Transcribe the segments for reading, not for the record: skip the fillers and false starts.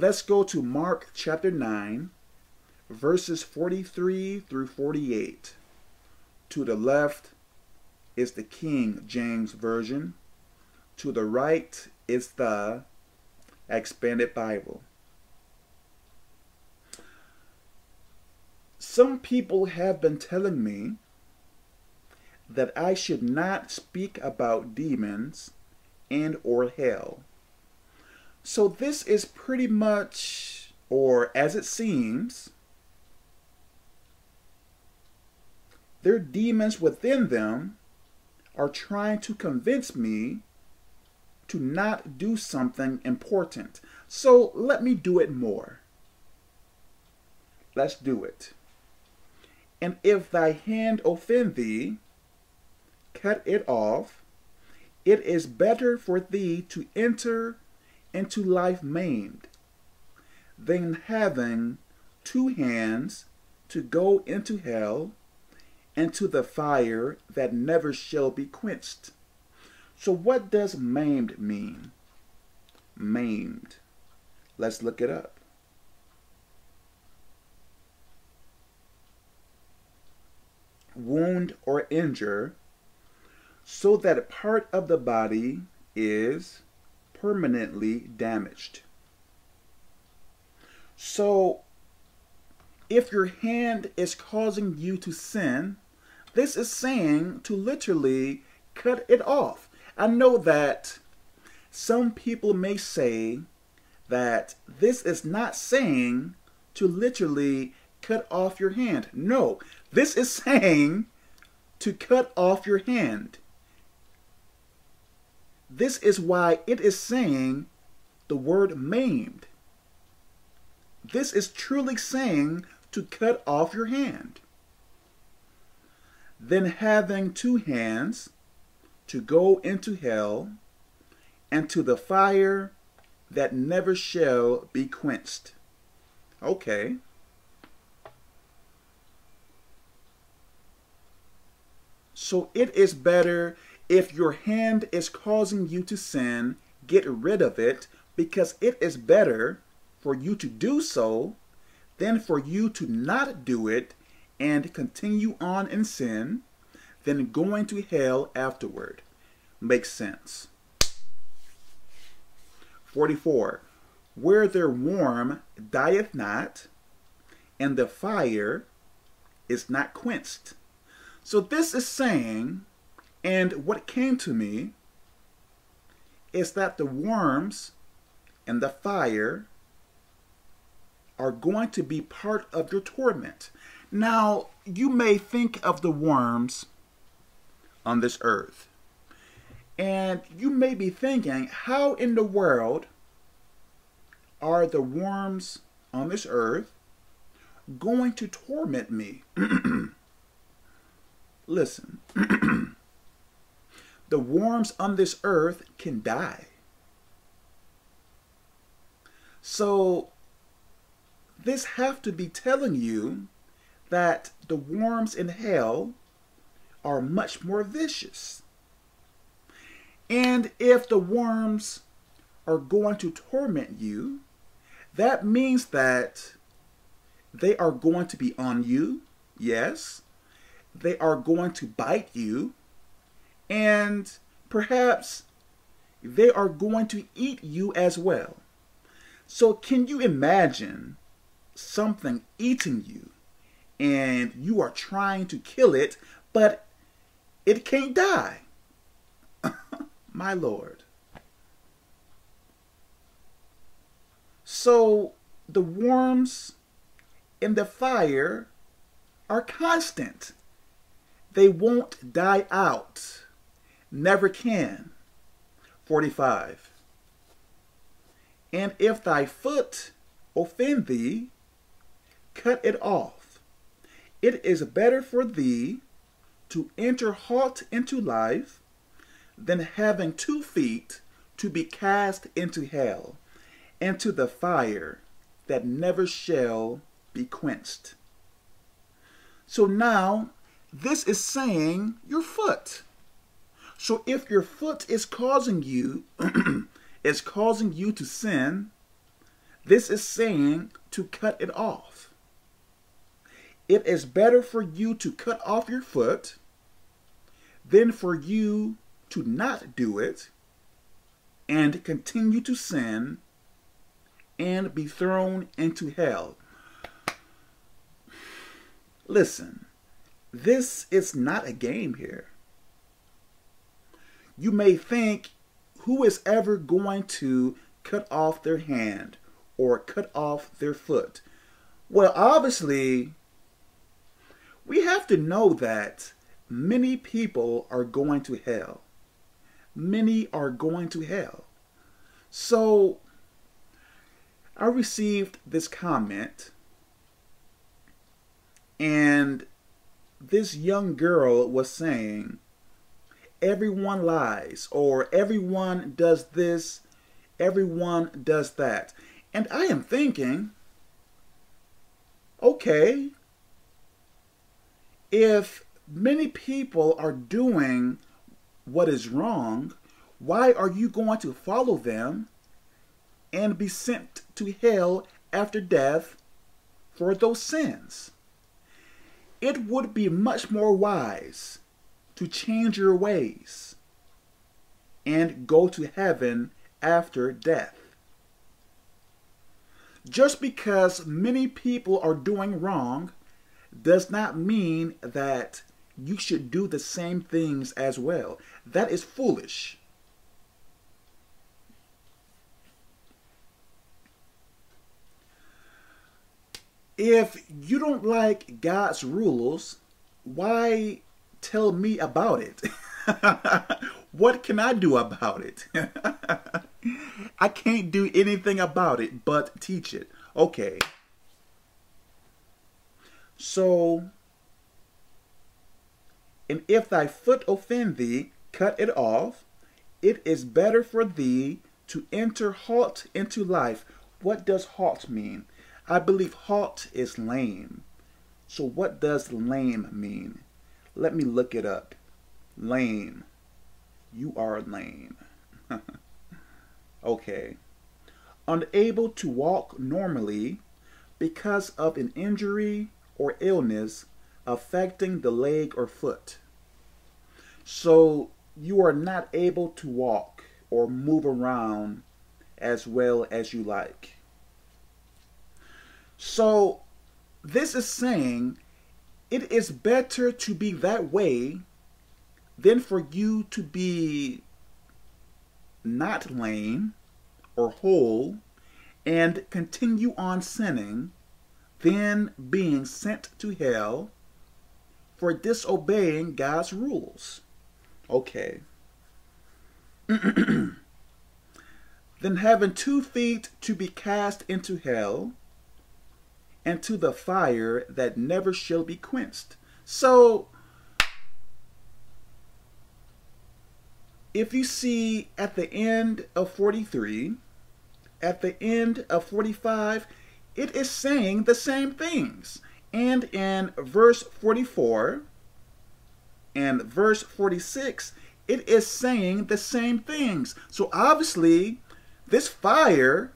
Let's go to Mark chapter 9, verses 43 through 48. To the left is the King James Version. To the right is the Expanded Bible. Some people have been telling me that I should not speak about demons and or hell. So this is pretty much, or as it seems, their demons within them are trying to convince me to not do something important. So let me do it more. Let's do it. And if thy hand offend thee, cut it off. It is better for thee to enter into life maimed, than having two hands to go into hell, and to the fire that never shall be quenched. So what does maimed mean? Maimed. Let's look it up. Wound or injure, so that part of the body is permanently damaged. So if your hand is causing you to sin, this is saying to literally cut it off. I know that some people may say that this is not saying to literally cut off your hand. No, this is saying to cut off your hand. This is why it is saying the word maimed. This is truly saying to cut off your hand. Then having two hands to go into hell and to the fire that never shall be quenched. Okay. So it is better. If your hand is causing you to sin, get rid of it, because it is better for you to do so than for you to not do it and continue on in sin, than going to hell afterward. Makes sense. 44. Where their worm dieth not, and the fire is not quenched. So this is saying, and what came to me is that the worms and the fire are going to be part of your torment. Now, you may think of the worms on this earth, and you may be thinking, how in the world are the worms on this earth going to torment me? Listen. The worms on this earth can die. So this have to be telling you that the worms in hell are much more vicious. And if the worms are going to torment you, that means that they are going to be on you. Yes, they are going to bite you. And perhaps they are going to eat you as well. So can you imagine something eating you and you are trying to kill it, but it can't die? My Lord. So the worms in the fire are constant. They won't die out. Never can. 45. And if thy foot offend thee, cut it off. It is better for thee to enter halt into life than having 2 feet to be cast into hell and to the fire that never shall be quenched. So now this is saying your foot. So if your foot is causing you to sin, This is saying to cut it off. It is better for you to cut off your foot than for you to not do it and continue to sin and be thrown into hell. Listen, this is not a game here. You may think, who is ever going to cut off their hand or cut off their foot? Well, obviously, we have to know that many people are going to hell. Many are going to hell. So, I received this comment, and this young girl was saying, everyone lies, or everyone does this, everyone does that. And I am thinking, okay, if many people are doing what is wrong, why are you going to follow them and be sent to hell after death for those sins? It would be much more wise to change your ways and go to heaven after death. Just because many people are doing wrong does not mean that you should do the same things as well. That is foolish. If you don't like God's rules, why tell me about it? What can I do about it? I can't do anything about it but teach it. Okay. So, and if thy foot offend thee, cut it off. It is better for thee to enter halt into life. What does halt mean? I believe halt is lame. So what does lame mean? Let me look it up. Lame. You are lame. Okay. Unable to walk normally because of an injury or illness affecting the leg or foot. So you are not able to walk or move around as well as you like. So this is saying it is better to be that way than for you to be not lame or whole and continue on sinning, then being sent to hell for disobeying God's rules. Okay. Then having 2 feet to be cast into hell and to the fire that never shall be quenched. So, if you see at the end of 43, at the end of 45, it is saying the same things. And in verse 44 and verse 46, it is saying the same things. So obviously, this fire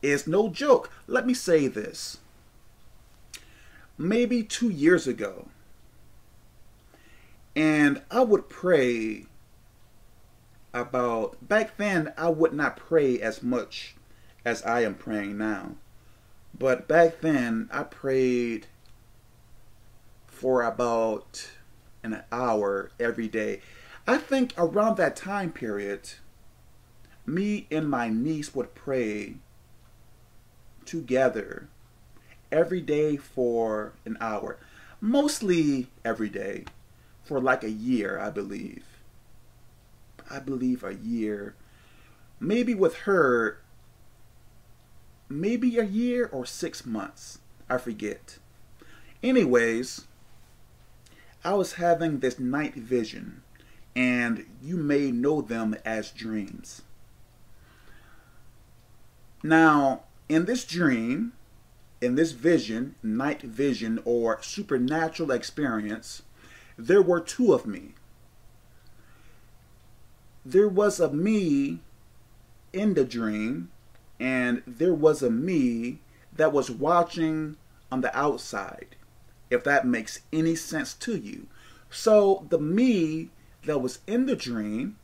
is no joke. Let me say this. Maybe 2 years ago, and I would pray about, back then I would not pray as much as I am praying now. But back then, I prayed for about an hour every day. I think around that time period, me and my niece would pray together every day for an hour. Mostly every day for like a year, I believe. I believe a year. Maybe with her, maybe a year or 6 months. I forget. Anyways, I was having this night vision, and you may know them as dreams. Now, in this dream, in this vision, night vision or supernatural experience, there were two of me. There was a me in the dream and there was a me that was watching on the outside, if that makes any sense to you. So the me that was in the dream,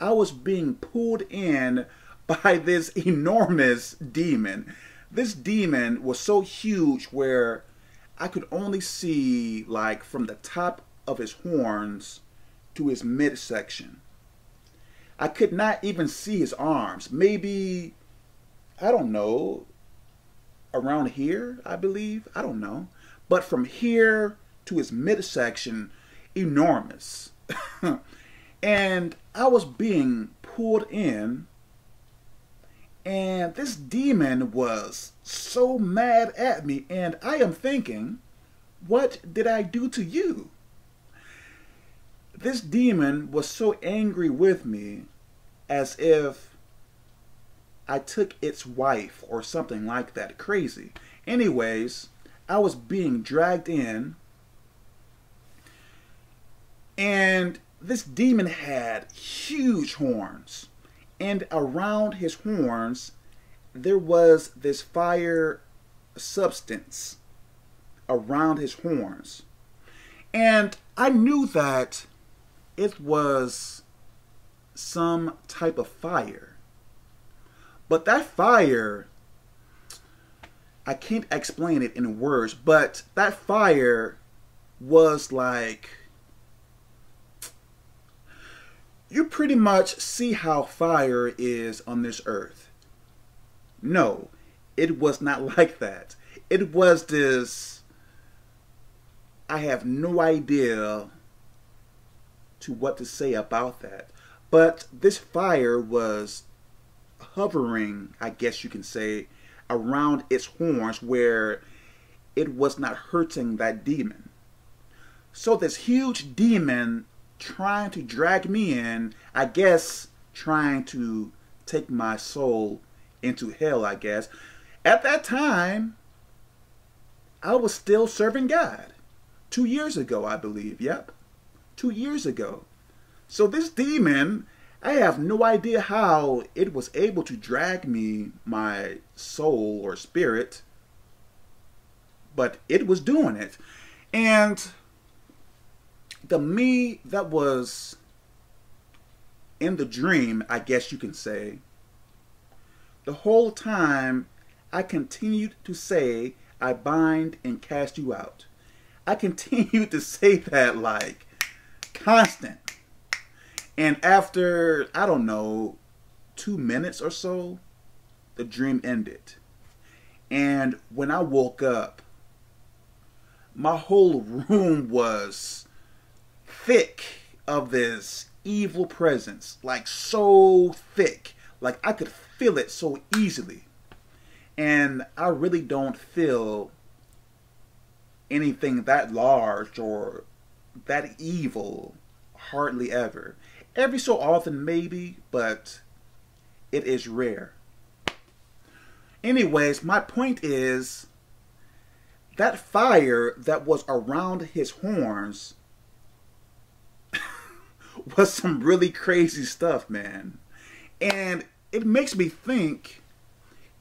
I was being pulled in by this enormous demon. This demon was so huge where I could only see like from the top of his horns to his midsection. I could not even see his arms. Maybe, I don't know, around here, I believe. I don't know. But from here to his midsection, enormous. And I was being pulled in, and this demon was so mad at me, and I am thinking, what did I do to you? This demon was so angry with me as if I took its wife or something like that. Crazy. Anyways, I was being dragged in, and this demon had huge horns, and around his horns there was this fire substance around his horns, and I knew that it was some type of fire, but that fire, I can't explain it in words, but that fire was like, you pretty much see how fire is on this earth. No, it was not like that. It was this, I have no idea to what to say about that. But this fire was hovering, I guess you can say, around its horns where it was not hurting that demon. So this huge demon trying to drag me in, I guess trying to take my soul into hell, I guess. At that time, I was still serving God. 2 years ago, I believe, yep. 2 years ago. So this demon, I have no idea how it was able to drag me, my soul or spirit, but it was doing it. And the me that was in the dream, I guess you can say, the whole time I continued to say, I bind and cast you out. I continued to say that like constant. And after, I don't know, 2 minutes or so, the dream ended. And when I woke up, my whole room was thick of this evil presence, like so thick, like I could feel it so easily. And I really don't feel anything that large or that evil, hardly ever. Every so often maybe, but it is rare. Anyways, my point is that fire that was around his horns was some really crazy stuff, man. And it makes me think,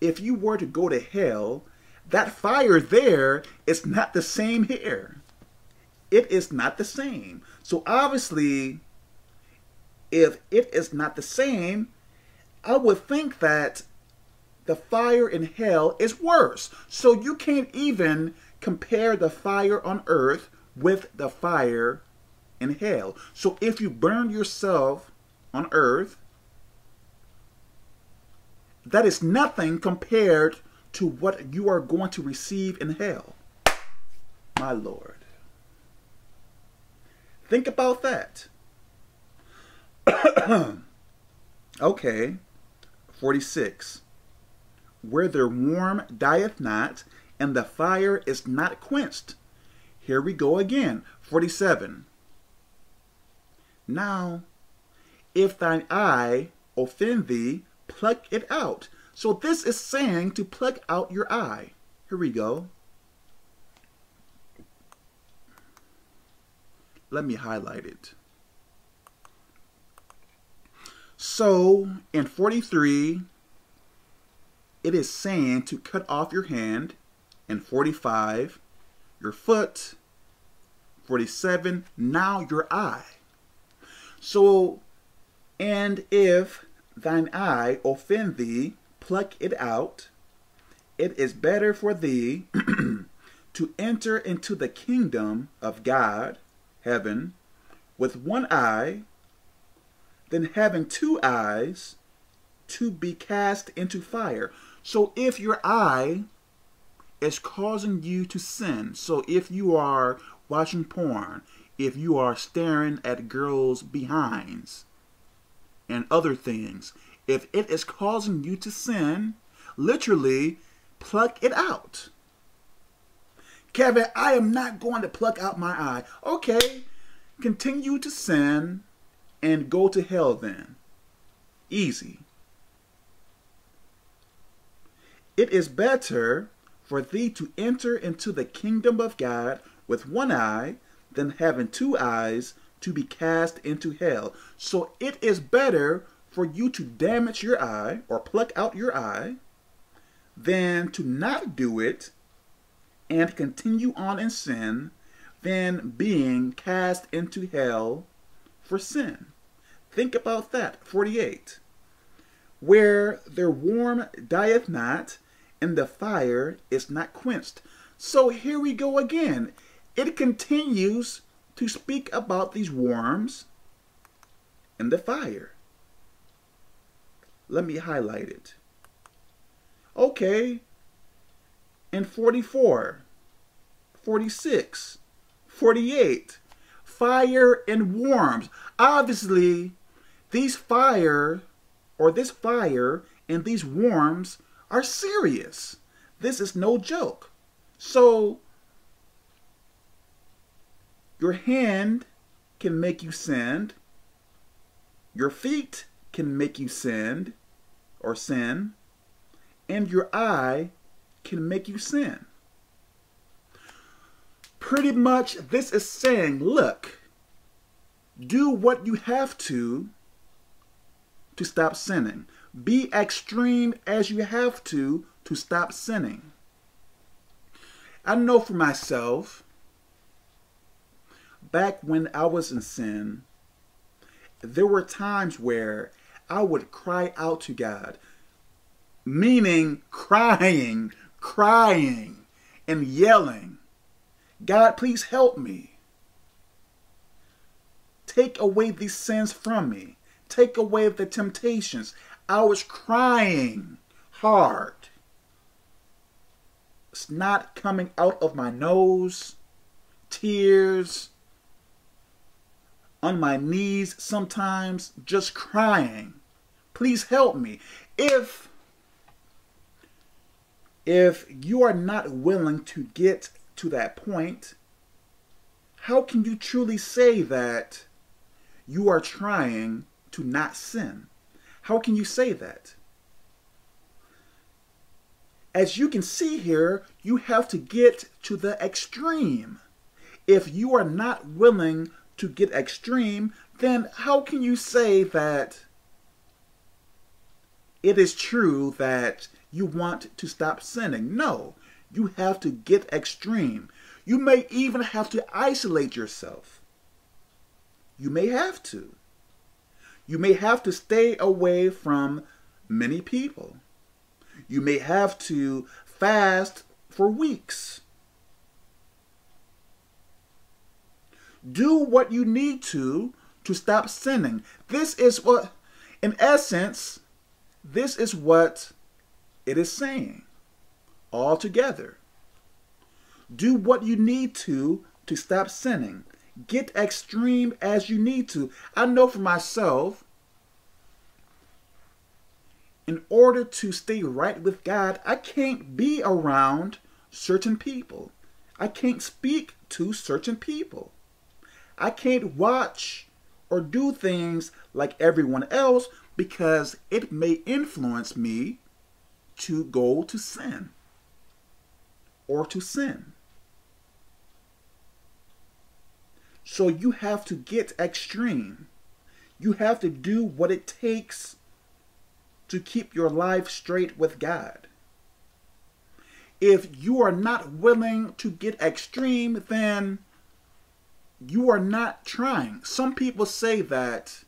if you were to go to hell, that fire there is not the same here. It is not the same. So obviously, if it is not the same, I would think that the fire in hell is worse. So you can't even compare the fire on earth with the fire in hell. So if you burn yourself on earth, that is nothing compared to what you are going to receive in hell. My Lord. Think about that. Okay, 46. Where their worm dieth not, and the fire is not quenched. Here we go again. 47. Now, if thine eye offend thee, pluck it out. So this is saying to pluck out your eye. Here we go. Let me highlight it. So in 43, it is saying to cut off your hand in 45, your foot, 47, now your eye. So, and if thine eye offend thee, pluck it out. It is better for thee to enter into the kingdom of God, heaven, with one eye, than having two eyes to be cast into fire. So if your eye is causing you to sin, so if you are watching porn, if you are staring at girls' behinds and other things, if it is causing you to sin, literally pluck it out. Kevin, I am not going to pluck out my eye. Okay, continue to sin and go to hell then. Easy. It is better for thee to enter into the kingdom of God with one eye than having two eyes to be cast into hell. So it is better for you to damage your eye or pluck out your eye than to not do it and continue on in sin than being cast into hell for sin. Think about that. 48. Where their worm dieth not, and the fire is not quenched. So here we go again. It continues to speak about these worms and the fire. Let me highlight it. Okay. In 44, 46, 48, fire and worms. Obviously, this fire and these worms are serious. This is no joke. So, your hand can make you sin. Your feet can make you sin or sin. And your eye can make you sin. Pretty much this is saying, look, do what you have to stop sinning. Be extreme as you have to stop sinning. I know for myself, back when I was in sin, there were times where I would cry out to God, meaning crying and yelling, God, please help me. Take away these sins from me. Take away the temptations. I was crying hard. Snot coming out of my nose, tears, on my knees sometimes, just crying. Please help me. If you are not willing to get to that point, how can you truly say that you are trying to not sin? How can you say that? As you can see here, you have to get to the extreme. If you are not willing to get extreme, then how can you say that it is true that you want to stop sinning? No, you have to get extreme. You may even have to isolate yourself. You may have to. You may have to stay away from many people. You may have to fast for weeks. Do what you need to stop sinning. This is what, in essence, this is what it is saying altogether. Do what you need to stop sinning. Get extreme as you need to. I know for myself, in order to stay right with God, I can't be around certain people. I can't speak to certain people. I can't watch or do things like everyone else because it may influence me to go to sin or to sin. So you have to get extreme. You have to do what it takes to keep your life straight with God. If you are not willing to get extreme, then you are not trying. Some people say that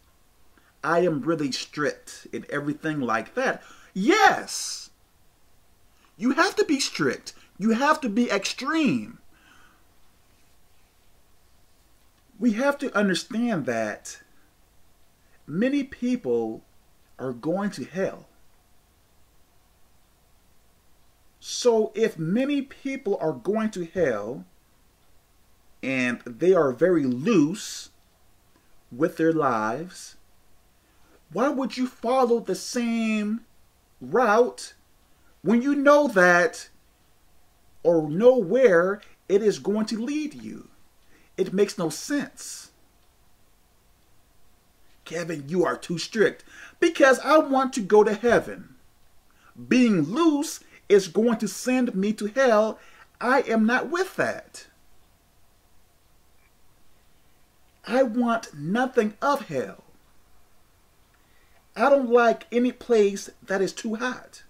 I am really strict and everything like that. Yes, you have to be strict. You have to be extreme. We have to understand that many people are going to hell. So if many people are going to hell and they are very loose with their lives, why would you follow the same route when you know that or know where it is going to lead you? It makes no sense. Kevin, you are too strict because I want to go to heaven. Being loose is going to send me to hell. I am not with that. I want nothing of hell. I don't like any place that is too hot.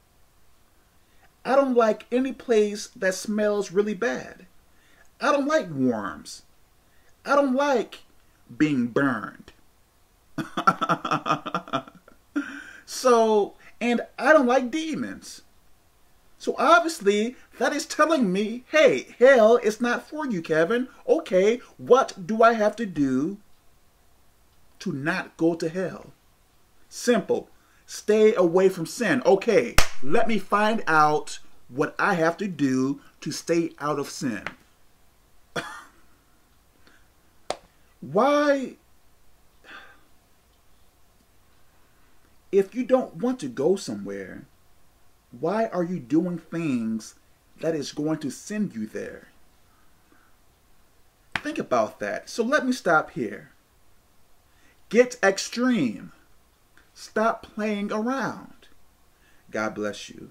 I don't like any place that smells really bad. I don't like worms. I don't like being burned. And I don't like demons. So obviously that is telling me, hey, hell is not for you, Kevin. Okay, what do I have to do to not go to hell? Simple. Stay away from sin. Okay, let me find out what I have to do to stay out of sin. Why? If you don't want to go somewhere, why are you doing things that is going to send you there? Think about that. So let me stop here. Get extreme. Stop playing around. God bless you.